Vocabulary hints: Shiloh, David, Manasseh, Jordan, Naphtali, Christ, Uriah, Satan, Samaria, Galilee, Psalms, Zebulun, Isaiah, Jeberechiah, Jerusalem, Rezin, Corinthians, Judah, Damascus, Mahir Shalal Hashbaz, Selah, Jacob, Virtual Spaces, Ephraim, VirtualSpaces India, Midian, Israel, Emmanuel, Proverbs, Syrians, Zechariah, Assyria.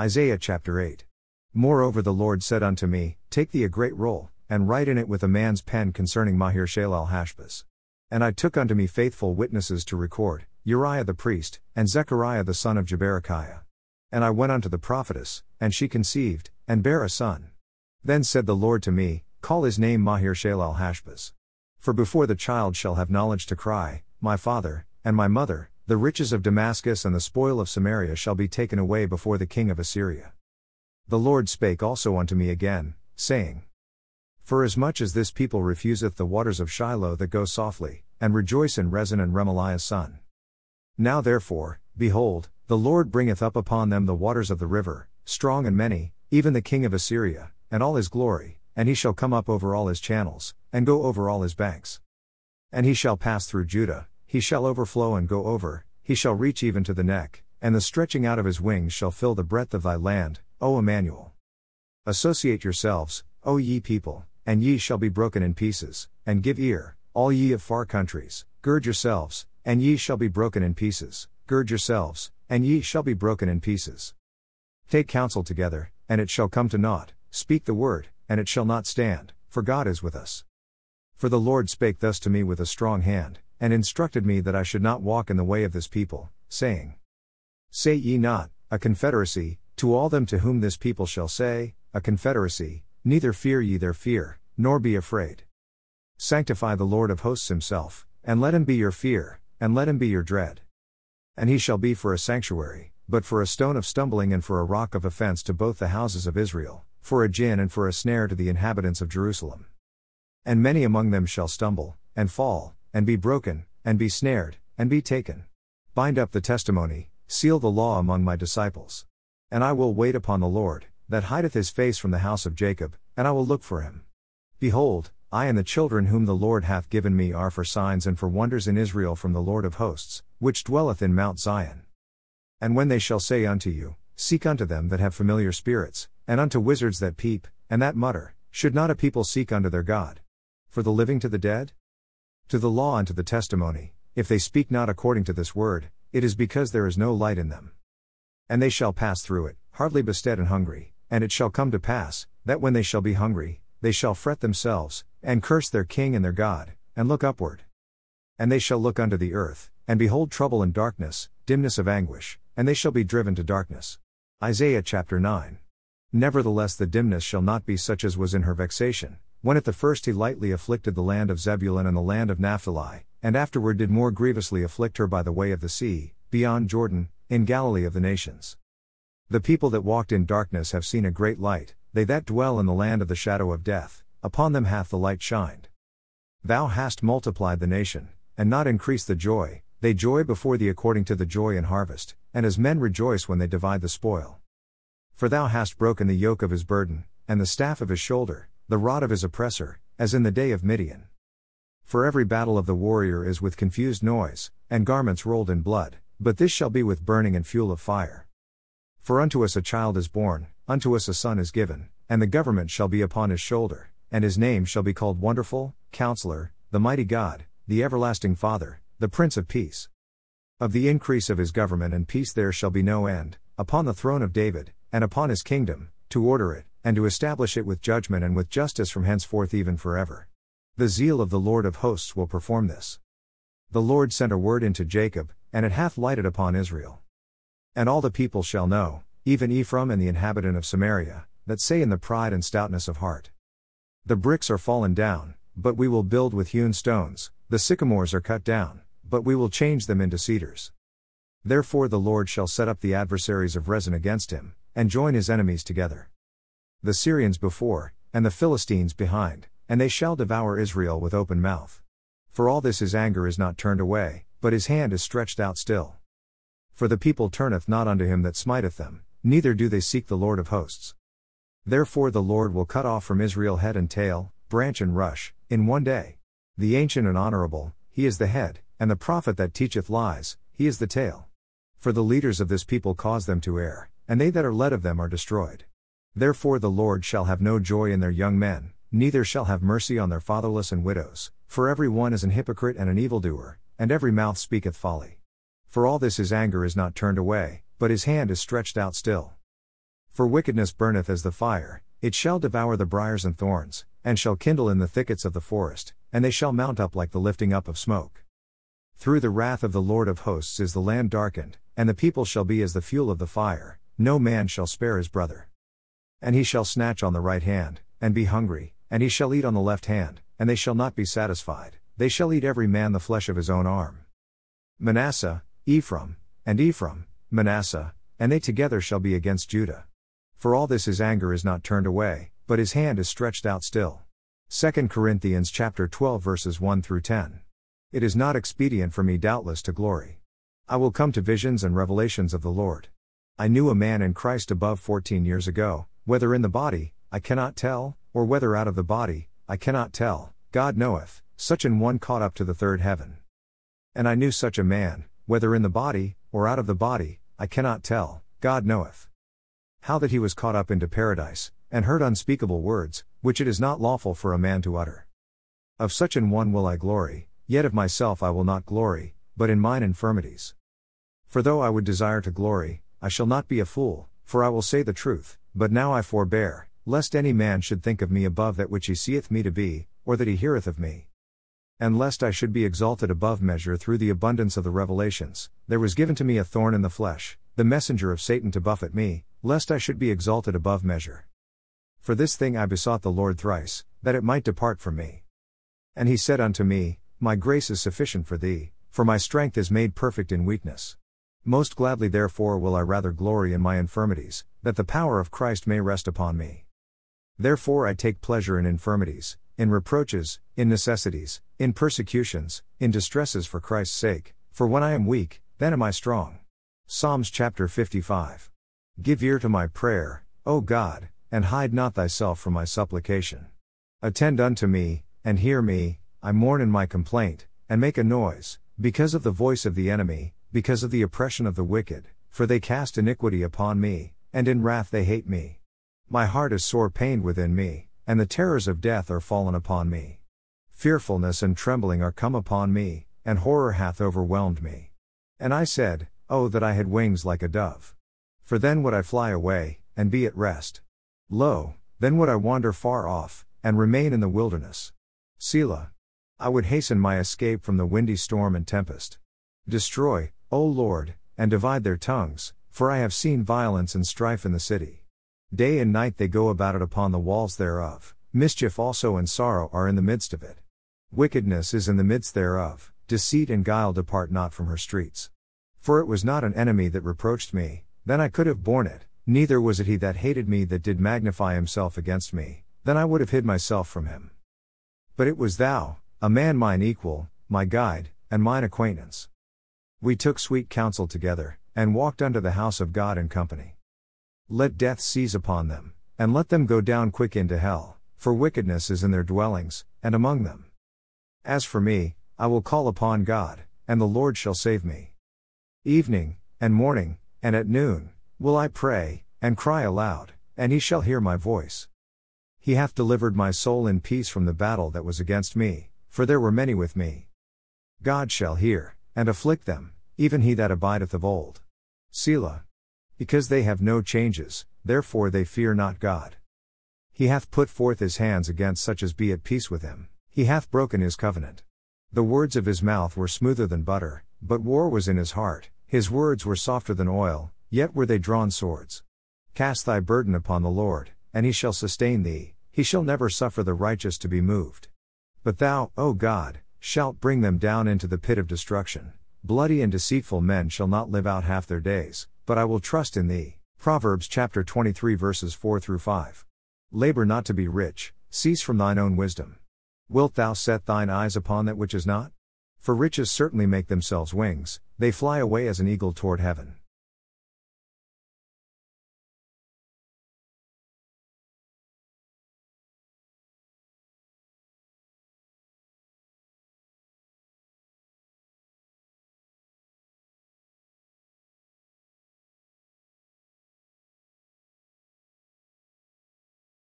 Isaiah chapter 8. Moreover the Lord said unto me, Take thee a great roll, and write in it with a man's pen concerning Mahir Shalal Hashbaz. And I took unto me faithful witnesses to record, Uriah the priest, and Zechariah the son of Jeberechiah. And I went unto the prophetess, and she conceived, and bare a son. Then said the Lord to me, Call his name Mahir Shalal Hashbaz. For before the child shall have knowledge to cry, My father, and my mother, the riches of Damascus and the spoil of Samaria shall be taken away before the king of Assyria. The Lord spake also unto me again, saying, Forasmuch as this people refuseth the waters of Shiloh that go softly, and rejoice in Rezin and Remaliah's son. Now therefore, behold, the Lord bringeth up upon them the waters of the river, strong and many, even the king of Assyria, and all his glory, and he shall come up over all his channels, and go over all his banks. And he shall pass through Judah, he shall overflow and go over, he shall reach even to the neck, and the stretching out of his wings shall fill the breadth of thy land, O Emmanuel. Associate yourselves, O ye people, and ye shall be broken in pieces, and give ear, all ye of far countries, gird yourselves, and ye shall be broken in pieces, gird yourselves, and ye shall be broken in pieces. Take counsel together, and it shall come to naught, speak the word, and it shall not stand, for God is with us. For the Lord spake thus to me with a strong hand, and instructed me that I should not walk in the way of this people, saying, Say ye not, a confederacy, to all them to whom this people shall say, a confederacy, neither fear ye their fear, nor be afraid. Sanctify the Lord of hosts himself, and let him be your fear, and let him be your dread. And he shall be for a sanctuary, but for a stone of stumbling and for a rock of offense to both the houses of Israel, for a gin and for a snare to the inhabitants of Jerusalem. And many among them shall stumble, and fall, and be broken, and be snared, and be taken. Bind up the testimony, seal the law among my disciples. And I will wait upon the Lord, that hideth his face from the house of Jacob, and I will look for him. Behold, I and the children whom the Lord hath given me are for signs and for wonders in Israel from the Lord of hosts, which dwelleth in Mount Zion. And when they shall say unto you, Seek unto them that have familiar spirits, and unto wizards that peep, and that mutter, should not a people seek unto their God? For the living to the dead? To the law and to the testimony, if they speak not according to this word, it is because there is no light in them. And they shall pass through it, hardly bestead and hungry, and it shall come to pass, that when they shall be hungry, they shall fret themselves, and curse their king and their God, and look upward. And they shall look unto the earth, and behold trouble and darkness, dimness of anguish, and they shall be driven to darkness. Isaiah chapter 9. Nevertheless the dimness shall not be such as was in her vexation, when at the first he lightly afflicted the land of Zebulun and the land of Naphtali, and afterward did more grievously afflict her by the way of the sea, beyond Jordan, in Galilee of the nations. The people that walked in darkness have seen a great light, they that dwell in the land of the shadow of death, upon them hath the light shined. Thou hast multiplied the nation, and not increased the joy, they joy before thee according to the joy in harvest, and as men rejoice when they divide the spoil. For thou hast broken the yoke of his burden, and the staff of his shoulder, the rod of his oppressor, as in the day of Midian. For every battle of the warrior is with confused noise, and garments rolled in blood, but this shall be with burning and fuel of fire. For unto us a child is born, unto us a son is given, and the government shall be upon his shoulder, and his name shall be called Wonderful, Counselor, the Mighty God, the Everlasting Father, the Prince of Peace. Of the increase of his government and peace there shall be no end, upon the throne of David, and upon his kingdom, to order it, and to establish it with judgment and with justice from henceforth even forever. The zeal of the Lord of hosts will perform this. The Lord sent a word into Jacob, and it hath lighted upon Israel. And all the people shall know, even Ephraim and the inhabitant of Samaria, that say in the pride and stoutness of heart. The bricks are fallen down, but we will build with hewn stones, the sycamores are cut down, but we will change them into cedars. Therefore the Lord shall set up the adversaries of Rezin against him, and join his enemies together. The Syrians before, and the Philistines behind, and they shall devour Israel with open mouth. For all this his anger is not turned away, but his hand is stretched out still. For the people turneth not unto him that smiteth them, neither do they seek the Lord of hosts. Therefore the Lord will cut off from Israel head and tail, branch and rush, in one day. The ancient and honorable, he is the head, and the prophet that teacheth lies, he is the tail. For the leaders of this people cause them to err, and they that are led of them are destroyed. Therefore the Lord shall have no joy in their young men, neither shall have mercy on their fatherless and widows, for every one is an hypocrite and an evildoer, and every mouth speaketh folly. For all this his anger is not turned away, but his hand is stretched out still. For wickedness burneth as the fire, it shall devour the briars and thorns, and shall kindle in the thickets of the forest, and they shall mount up like the lifting up of smoke. Through the wrath of the Lord of hosts is the land darkened, and the people shall be as the fuel of the fire, no man shall spare his brother. And he shall snatch on the right hand, and be hungry, and he shall eat on the left hand, and they shall not be satisfied, they shall eat every man the flesh of his own arm. Ephraim, Manasseh, and they together shall be against Judah. For all this his anger is not turned away, but his hand is stretched out still. 2 Corinthians chapter 12 verses 1 through 10. It is not expedient for me doubtless to glory. I will come to visions and revelations of the Lord. I knew a man in Christ above 14 years ago, whether in the body, I cannot tell, or whether out of the body, I cannot tell, God knoweth, such an one caught up to the third heaven. And I knew such a man, whether in the body, or out of the body, I cannot tell, God knoweth. How that he was caught up into paradise, and heard unspeakable words, which it is not lawful for a man to utter. Of such an one will I glory, yet of myself I will not glory, but in mine infirmities. For though I would desire to glory, I shall not be a fool, for I will say the truth, but now I forbear, lest any man should think of me above that which he seeth me to be, or that he heareth of me. And lest I should be exalted above measure through the abundance of the revelations, there was given to me a thorn in the flesh, the messenger of Satan to buffet me, lest I should be exalted above measure. For this thing I besought the Lord thrice, that it might depart from me. And he said unto me, My grace is sufficient for thee, for my strength is made perfect in weakness. Most gladly therefore will I rather glory in my infirmities, that the power of Christ may rest upon me. Therefore I take pleasure in infirmities, in reproaches, in necessities, in persecutions, in distresses for Christ's sake, for when I am weak, then am I strong. Psalms chapter 55. Give ear to my prayer, O God, and hide not thyself from my supplication. Attend unto me, and hear me, I mourn in my complaint, and make a noise, because of the voice of the enemy, because of the oppression of the wicked, for they cast iniquity upon me, and in wrath they hate me. My heart is sore pained within me, and the terrors of death are fallen upon me. Fearfulness and trembling are come upon me, and horror hath overwhelmed me. And I said, O that I had wings like a dove! For then would I fly away, and be at rest. Lo, then would I wander far off, and remain in the wilderness. Selah. I would hasten my escape from the windy storm and tempest. Destroy, O Lord, and divide their tongues, for I have seen violence and strife in the city. Day and night they go about it upon the walls thereof, mischief also and sorrow are in the midst of it. Wickedness is in the midst thereof, deceit and guile depart not from her streets. For it was not an enemy that reproached me, then I could have borne it, neither was it he that hated me that did magnify himself against me, then I would have hid myself from him. But it was thou, a man mine equal, my guide, and mine acquaintance. We took sweet counsel together, and walked unto the house of God in company. Let death seize upon them, and let them go down quick into hell, for wickedness is in their dwellings, and among them. As for me, I will call upon God, and the Lord shall save me. Evening, and morning, and at noon, will I pray, and cry aloud, and he shall hear my voice. He hath delivered my soul in peace from the battle that was against me, for there were many with me. God shall hear, and afflict them, even he that abideth of old. Selah. Because they have no changes, therefore they fear not God. He hath put forth his hands against such as be at peace with him, he hath broken his covenant. The words of his mouth were smoother than butter, but war was in his heart, his words were softer than oil, yet were they drawn swords. Cast thy burden upon the Lord, and he shall sustain thee, he shall never suffer the righteous to be moved. But thou, O God, shalt bring them down into the pit of destruction. Bloody and deceitful men shall not live out half their days, but I will trust in thee. Proverbs chapter 23 verses 4 through 5. Labor not to be rich, cease from thine own wisdom. Wilt thou set thine eyes upon that which is not? For riches certainly make themselves wings, they fly away as an eagle toward heaven.